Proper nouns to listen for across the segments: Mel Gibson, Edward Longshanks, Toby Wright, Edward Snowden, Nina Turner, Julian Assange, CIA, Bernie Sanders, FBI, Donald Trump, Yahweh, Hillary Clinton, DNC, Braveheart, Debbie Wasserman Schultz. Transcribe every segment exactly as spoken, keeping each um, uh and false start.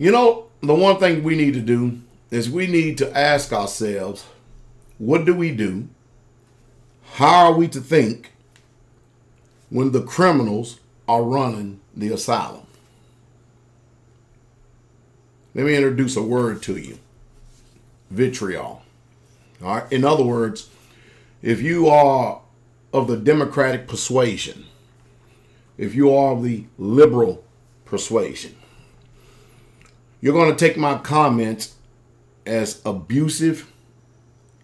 You know, the one thing we need to do is we need to ask ourselves, what do we do? How are we to think when the criminals are running the asylum? Let me introduce a word to you. Vitriol. All right. In other words, if you are of the Democratic persuasion, if you are of the liberal persuasion, you're going to take my comments as abusive.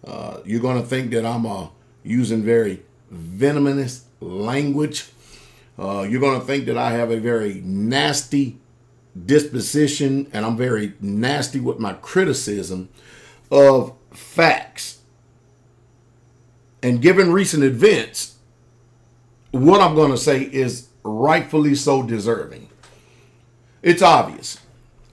Uh, you're going to think that I'm uh, using very venomous language. Uh, you're going to think that I have a very nasty disposition and I'm very nasty with my criticism of facts. And given recent events, what I'm going to say is rightfully so deserving. It's obvious.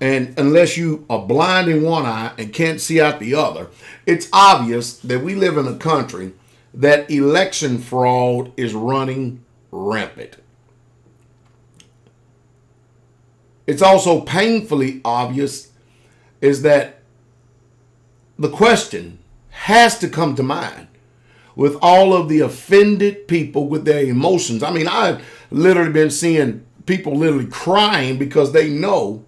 And unless you are blind in one eye and can't see out the other, it's obvious that we live in a country that election fraud is running rampant. It's also painfully obvious is that the question has to come to mind with all of the offended people with their emotions. I mean, I've literally been seeing people literally crying because they know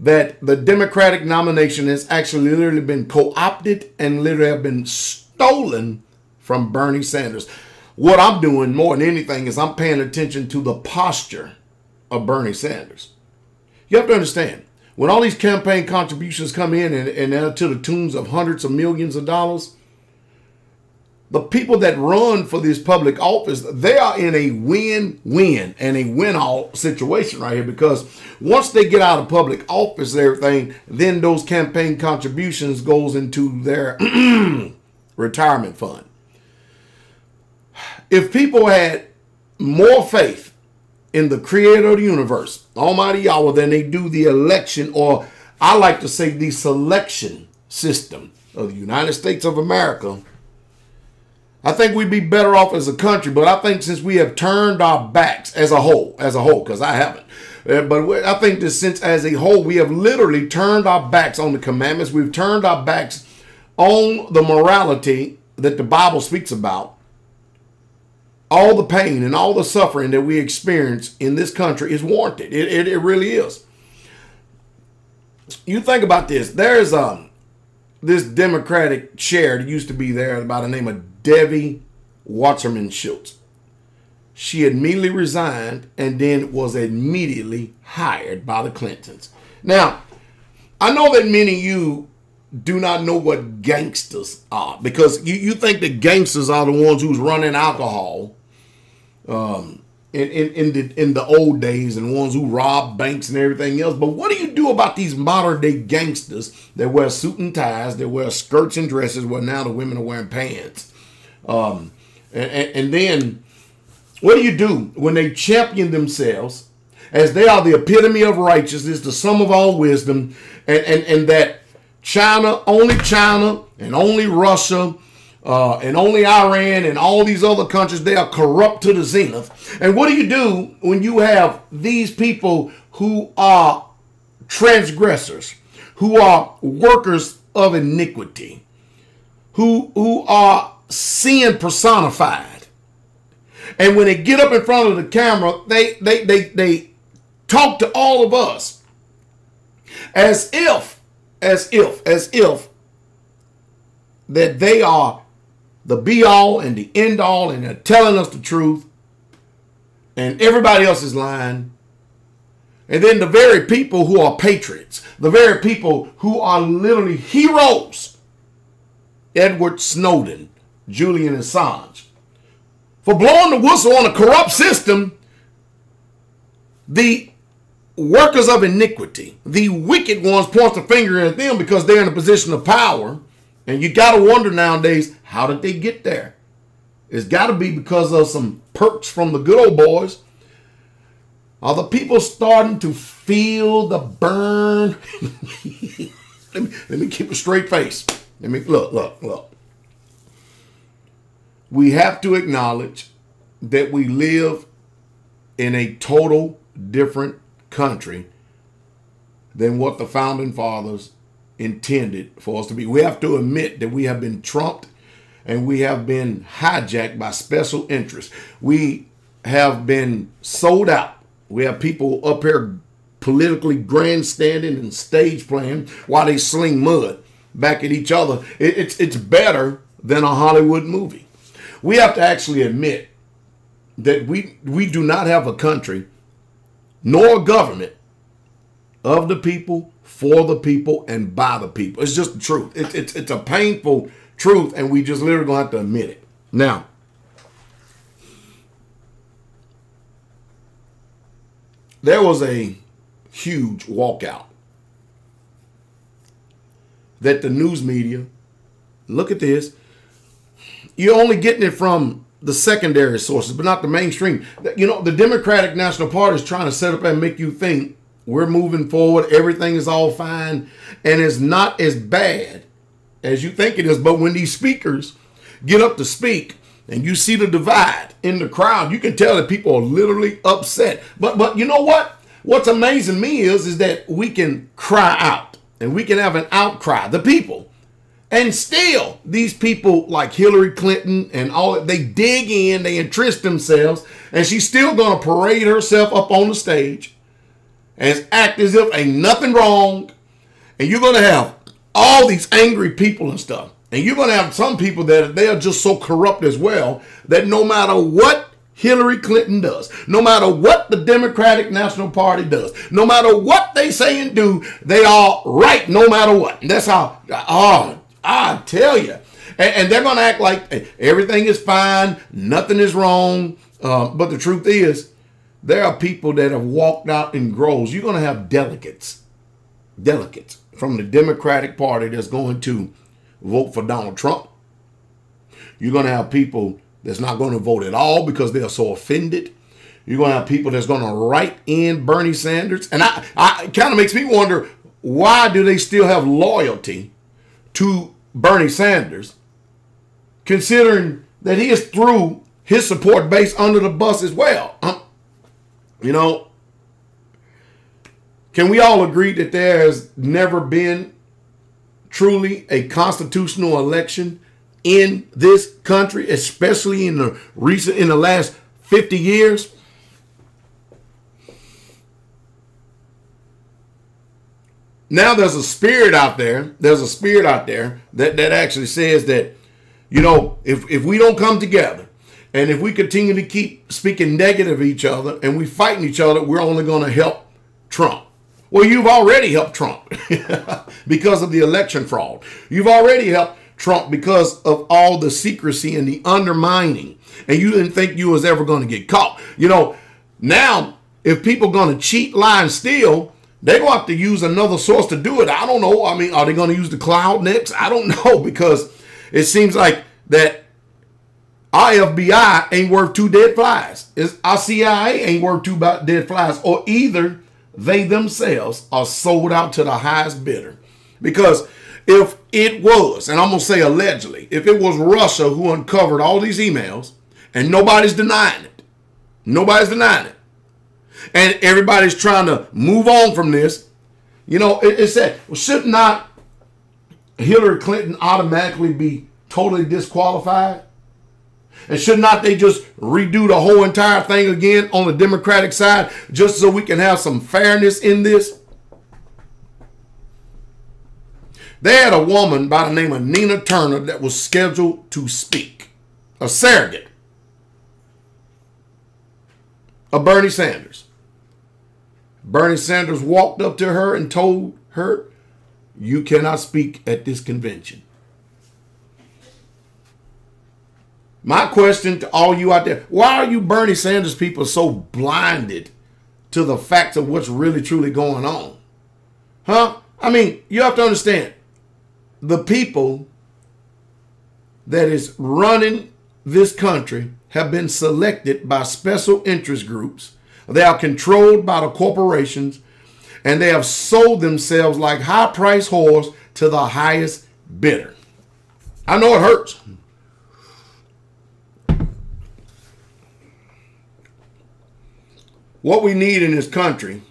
that the Democratic nomination has actually literally been co-opted and literally have been stolen from Bernie Sanders. What I'm doing more than anything is I'm paying attention to the posture of Bernie Sanders. You have to understand, when all these campaign contributions come in and, and they're to the tunes of hundreds of millions of dollars, the people that run for this public office, they are in a win-win and a win-all situation right here, because once they get out of public office and everything, then those campaign contributions goes into their retirement fund. If people had more faith in the creator of the universe, Almighty Yahweh, than they do the election, or I like to say the selection system of the United States of America, I think we'd be better off as a country. But I think since we have turned our backs as a whole, as a whole, because I haven't, but I think that since as a whole, we have literally turned our backs on the commandments. We've turned our backs on the morality that the Bible speaks about. All the pain and all the suffering that we experience in this country is warranted. It, it, it really is. You think about this. There's um, this Democratic chair that used to be there by the name of Debbie Wasserman Schultz. She immediately resigned and then was immediately hired by the Clintons. Now, I know that many of you do not know what gangsters are, because you, you think that gangsters are the ones who's running alcohol Um, in, in, in, the, in the old days, and ones who rob banks and everything else. But what do you do about these modern day gangsters that wear suit and ties, that wear skirts and dresses, where now the women are wearing pants? Um, and, and, and then what do you do when they champion themselves as they are the epitome of righteousness, the sum of all wisdom, and, and, and that China, only China and only Russia Uh, and only Iran and all these other countries, they are corrupt to the zenith? And what do you do when you have these people who are transgressors, who are workers of iniquity, who, who are sin personified? And when they get up in front of the camera, they, they, they, they talk to all of us as if, as if, as if that they are the be-all and the end-all, and they're telling us the truth, and everybody else is lying. And then the very people who are patriots, the very people who are literally heroes, Edward Snowden, Julian Assange, for blowing the whistle on a corrupt system, the workers of iniquity, the wicked ones, point the finger at them because they're in a position of power. And you got to wonder nowadays, how did they get there? It's got to be because of some perks from the good old boys. Are the people starting to feel the burn? let, me, let me keep a straight face. Let me look, look, look. We have to acknowledge that we live in a total different country than what the founding fathers intended for us to be. We have to admit that we have been trumped and we have been hijacked by special interests. We have been sold out. We have people up here politically grandstanding and stage playing while they sling mud back at each other. It, it's, it's better than a Hollywood movie. We have to actually admit that we, we do not have a country nor a government of the people, for the people, and by the people. It's just the truth. It's, it's, it's a painful truth, and we just literally gonna have to admit it. Now, there was a huge walkout that the news media, look at this, you're only getting it from the secondary sources, but not the mainstream. You know, the Democratic National Party is trying to set up and make you think we're moving forward, everything is all fine, and it's not as bad as you think it is. But when these speakers get up to speak and you see the divide in the crowd, you can tell that people are literally upset. But but you know what? What's amazing me is, is that we can cry out and we can have an outcry, the people. And still, these people like Hillary Clinton and all, they dig in, they entrench themselves, and she's still going to parade herself up on the stage and act as if ain't nothing wrong. And you're going to have all these angry people and stuff. And you're going to have some people that they are just so corrupt as well that no matter what Hillary Clinton does, no matter what the Democratic National Party does, no matter what they say and do, they are right no matter what. And that's how, oh, I tell you. And, and they're going to act like hey, everything is fine, nothing is wrong. Uh, but the truth is, there are people that have walked out in groves. You're going to have delegates, delegates from the Democratic Party that's going to vote for Donald Trump. You're going to have people that's not going to vote at all because they are so offended. You're going to have people that's going to write in Bernie Sanders. And I, I, it kind of makes me wonder, why do they still have loyalty to Bernie Sanders, considering that he is threw his support base under the bus as well? Um, you know, can we all agree that there has never been truly a constitutional election in this country, especially in the recent, in the last fifty years? Now there's a spirit out there, there's a spirit out there that, that actually says that, you know, if, if we don't come together and if we continue to keep speaking negative of each other and we fighting each other, we're only going to help Trump. Well, you've already helped Trump because of the election fraud. You've already helped Trump because of all the secrecy and the undermining. And you didn't think you was ever going to get caught. You know, now if people are going to cheat, lie, and steal, they're going to have to use another source to do it. I don't know. I mean, are they going to use the cloud next? I don't know, because it seems like that our F B I ain't worth two dead flies. It's, our C I A ain't worth two dead flies, or either they themselves are sold out to the highest bidder. Because if it was, and I'm going to say allegedly, if it was Russia who uncovered all these emails, and nobody's denying it, nobody's denying it, and everybody's trying to move on from this, you know, it, it said, well, should not Hillary Clinton automatically be totally disqualified? And should not they just redo the whole entire thing again on the Democratic side just so we can have some fairness in this? They had a woman by the name of Nina Turner that was scheduled to speak, a surrogate of Bernie Sanders. Bernie Sanders walked up to her and told her, you cannot speak at this convention. My question to all you out there, why are you Bernie Sanders people so blinded to the facts of what's really truly going on? Huh? I mean, you have to understand, the people that is running this country have been selected by special interest groups. They are controlled by the corporations, and they have sold themselves like high price whores to the highest bidder. I know it hurts. What we need in this country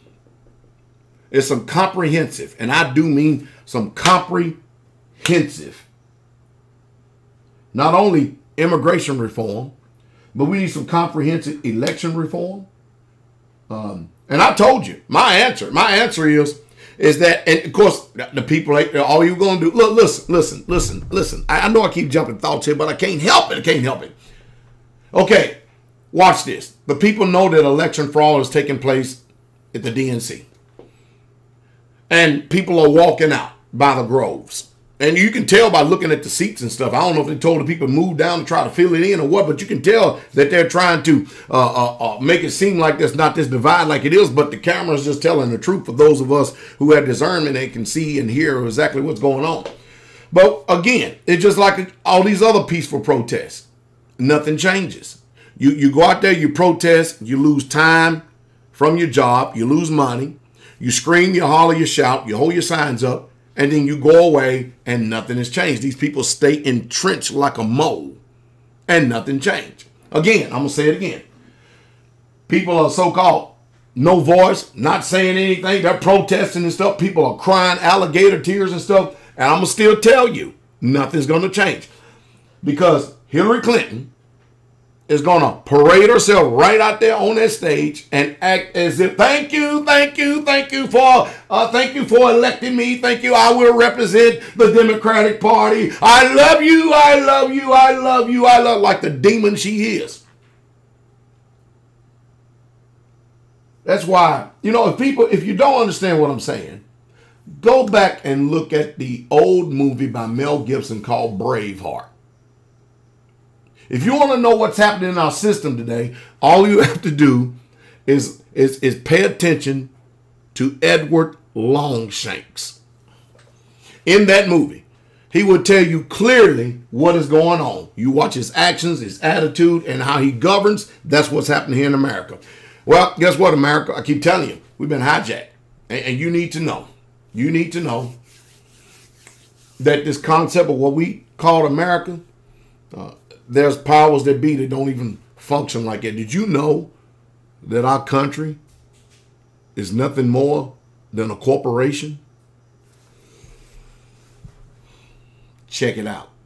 It's some comprehensive, and I do mean some comprehensive, not only immigration reform, but we need some comprehensive election reform. Um, and I told you, my answer, my answer is, is that, and of course, the people, all you're going to do, look, listen, listen, listen, listen. I, I know I keep jumping thoughts here, but I can't help it. I can't help it. Okay, watch this. The people know that election fraud is taking place at the D N C. And people are walking out by the groves. And you can tell by looking at the seats and stuff. I don't know if they told the people to move down to try to fill it in or what, but you can tell that they're trying to uh, uh, uh, make it seem like there's not this divide like it is, but the camera's just telling the truth for those of us who have discernment and can see and hear exactly what's going on. But again, it's just like all these other peaceful protests. Nothing changes. You, you go out there, you protest, you lose time from your job, you lose money, you scream, you holler, you shout, you hold your signs up, and then you go away and nothing has changed. These people stay entrenched like a mole and nothing changed. Again, I'm going to say it again. People are so-called no voice, not saying anything. They're protesting and stuff. People are crying alligator tears and stuff. And I'm going to still tell you, nothing's going to change, because Hillary Clinton is going to parade herself right out there on that stage and act as if, thank you, thank you, thank you for, uh, thank you for electing me. Thank you. I will represent the Democratic Party. I love you. I love you. I love you. I love, like the demon she is. That's why, you know, if people, if you don't understand what I'm saying, go back and look at the old movie by Mel Gibson called Braveheart. If you want to know what's happening in our system today, all you have to do is, is, is pay attention to Edward Longshanks. In that movie, he will tell you clearly what is going on. You watch his actions, his attitude, and how he governs. That's what's happening here in America. Well, guess what, America? I keep telling you, we've been hijacked. And, and you need to know, you need to know that this concept of what we call America, uh, there's powers that be that don't even function like that. Did you know that our country is nothing more than a corporation? Check it out.